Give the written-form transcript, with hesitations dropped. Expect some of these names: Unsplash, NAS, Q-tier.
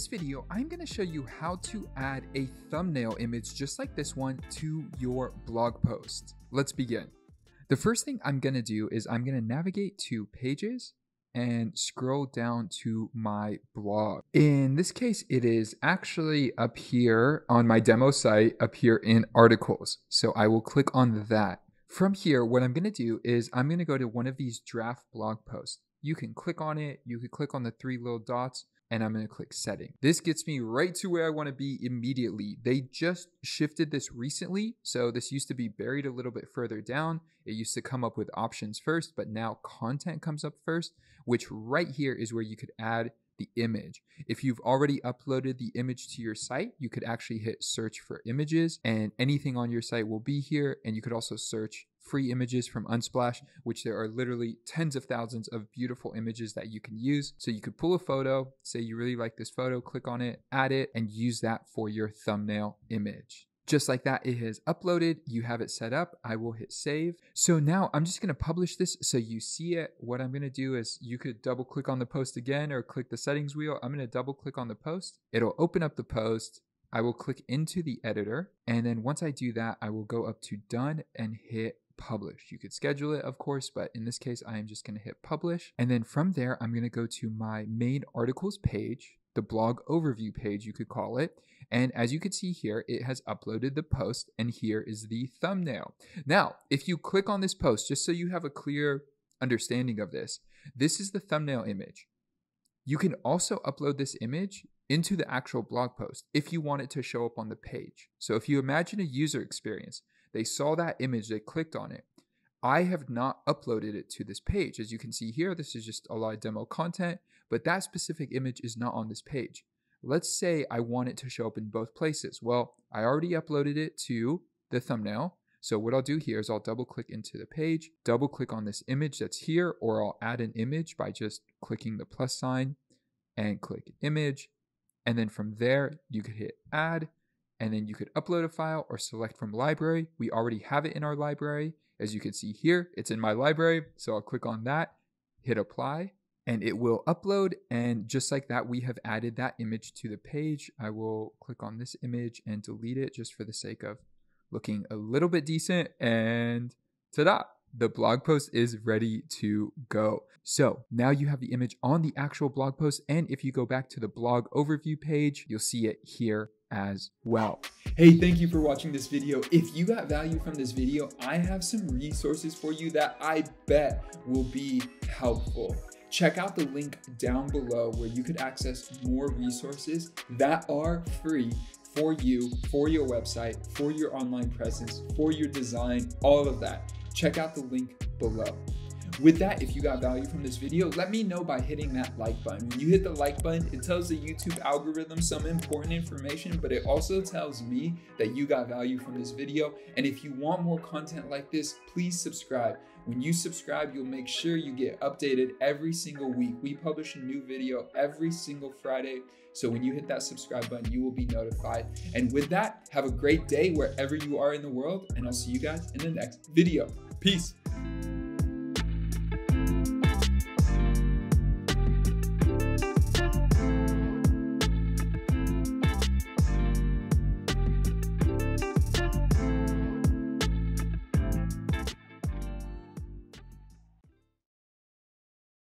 this video, I'm going to show you how to add a thumbnail image just like this one to your blog post. Let's begin. The first thing I'm going to do is I'm going to navigate to Pages and scroll down to my blog. In this case, it is actually up here on my demo site, up here in Articles. So I will click on that. From here, what I'm going to do is I'm going to go to one of these draft blog posts. You can click on it. You can click on the three little dots, and I'm going to click Setting. This gets me right to where I want to be immediately. They just shifted this recently, so this used to be buried a little bit further down. It used to come up with options first, but now content comes up first, which right here is where you could add the image. If you've already uploaded the image to your site, you could actually hit search for images, and anything on your site will be here. And you could also search free images from Unsplash, which there are literally tens of thousands of beautiful images that you can use. So you could pull a photo, say you really like this photo, click on it, add it, and use that for your thumbnail image. Just like that, it has uploaded. You have it set up. I will hit save. So now I'm just going to publish this so you see it. What I'm going to do is you could double click on the post again or click the settings wheel. I'm going to double click on the post. It'll open up the post. I will click into the editor. And then once I do that, I will go up to done and hit publish. You could schedule it, of course, but in this case, I am just going to hit publish. And then from there, I'm going to go to my main articles page, the blog overview page, you could call it. And as you can see here, it has uploaded the post, and here is the thumbnail. Now, if you click on this post, just so you have a clear understanding of this, this is the thumbnail image. You can also upload this image into the actual blog post if you want it to show up on the page. So if you imagine a user experience, they saw that image, they clicked on it. I have not uploaded it to this page. As you can see here, this is just a lot of demo content, but that specific image is not on this page. Let's say I want it to show up in both places. Well, I already uploaded it to the thumbnail. So what I'll do here is I'll double click into the page, double click on this image that's here, or I'll add an image by just clicking the plus sign and click image. And then from there, you could hit add, and then you could upload a file or select from library. We already have it in our library. As you can see here, it's in my library. So I'll click on that, hit apply, and it will upload. And just like that, we have added that image to the page. I will click on this image and delete it just for the sake of looking a little bit decent. And ta-da! The blog post is ready to go. So now you have the image on the actual blog post. And if you go back to the blog overview page, you'll see it here as well. Hey, thank you for watching this video. If you got value from this video, I have some resources for you that I bet will be helpful. Check out the link down below where you could access more resources that are free for you, for your website, for your online presence, for your design, all of that. Check out the link below. With that, if you got value from this video, let me know by hitting that like button. When you hit the like button, it tells the YouTube algorithm some important information, but it also tells me that you got value from this video. And if you want more content like this, please subscribe. When you subscribe, you'll make sure you get updated every single week. We publish a new video every single Friday. So when you hit that subscribe button, you will be notified. And with that, have a great day wherever you are in the world, and I'll see you guys in the next video. Peace.